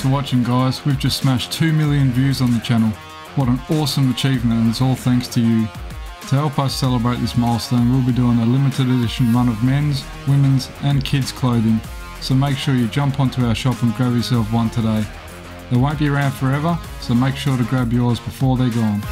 Thanks for watching, guys. We've just smashed 2 million views on the channel. What an awesome achievement, and it's all thanks to you. To help us celebrate this milestone, we'll be doing a limited edition run of men's, women's and kids clothing, so make sure you jump onto our shop and grab yourself one today. They won't be around forever, so make sure to grab yours before they're gone.